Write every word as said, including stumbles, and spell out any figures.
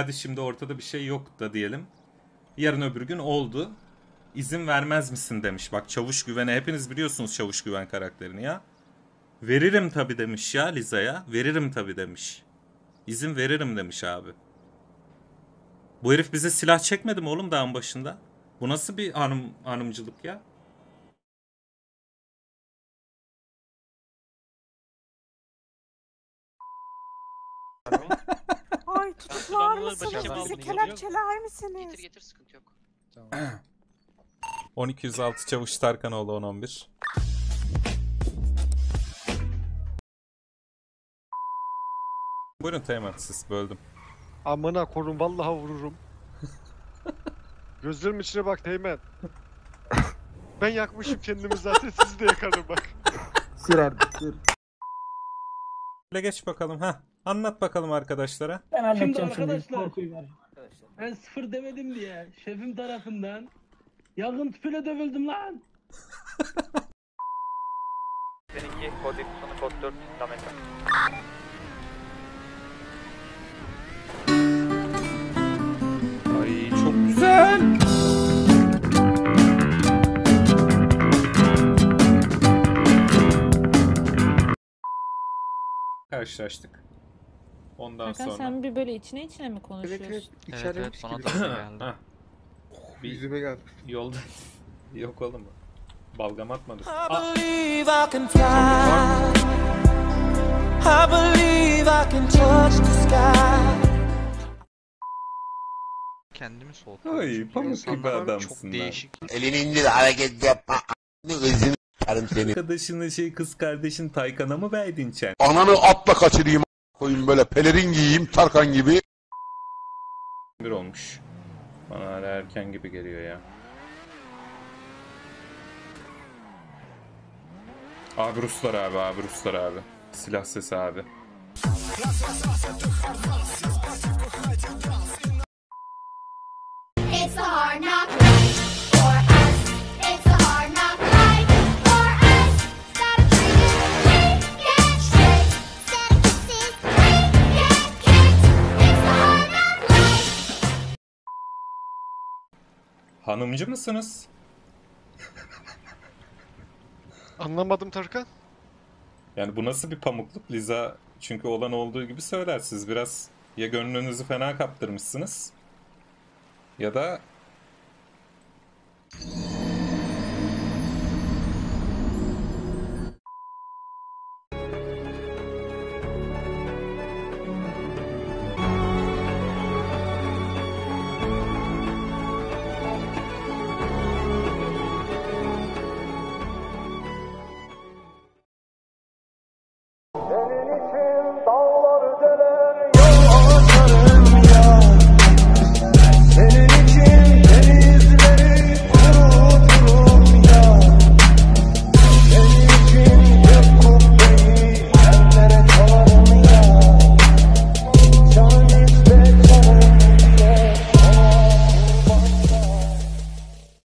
hadi şimdi ortada bir şey yok da diyelim. Yarın öbür gün oldu. İzin vermez misin demiş. Bak Çavuş Güven'e, hepiniz biliyorsunuz Çavuş Güven karakterini ya. Veririm tabii demiş ya Liza'ya. Veririm tabii demiş. İzin veririm demiş abi. Bu herif bize silah çekmedi mi oğlum dağın başında? Bu nasıl bir hanım, hanımcılık ya? Ay tutuklar mısınız? Bizi kelepçeler misiniz? Getir getir, sıkıntı yok. Tamam. on iki yüz altı Çavuş Tarkanoğlu on on bir. Buyurun Teğmen, siz böldüm. Amına korun vallahi vururum. Gözlerimin içine bak Teğmen. Ben yakmışım kendimi zaten, sizi de yakarım bak. Sür abi sür. Geç bakalım ha. Anlat bakalım arkadaşlara. Ben anlatacağım şimdi arkadaşlar. Şimdi. Ben sıfır demedim diye şefim tarafından yangın tüpüyle dövüldüm lan. Seninki kod iki, sonu kod dört, tam ekran. Ay çok güzel. Karşılaştık. Ondan Hakan sonra... sen bir böyle içine içine mi konuşuyorsun? Evet evet, içeride evet, evet, gibi. Geldi. Oh, bir yüzüme geldi. Yolda... Yok oğlum. Balgam atmadık. Ah. Kendimi soğuttum. Ay pamuk gibi adamsın lan. Elini indir, hareket yapma. Izini s**arım seni. Arkadaşını şey, kız kardeşin Taykan'a mı verdin sen? Ananı atla kaçırayım. Koyun böyle pelerin giyeyim Tarkan gibi. Bir olmuş. Bana hala erken gibi geliyor ya. Abi Ruslar abi, abi Ruslar abi. Silah sesi abi. Hanımcı mısınız? Anlamadım Tarkan. Yani bu nasıl bir pamukluk Liza? Çünkü olan olduğu gibi söyler, siz biraz ya gönlünüzü fena kaptırmışsınız ya da...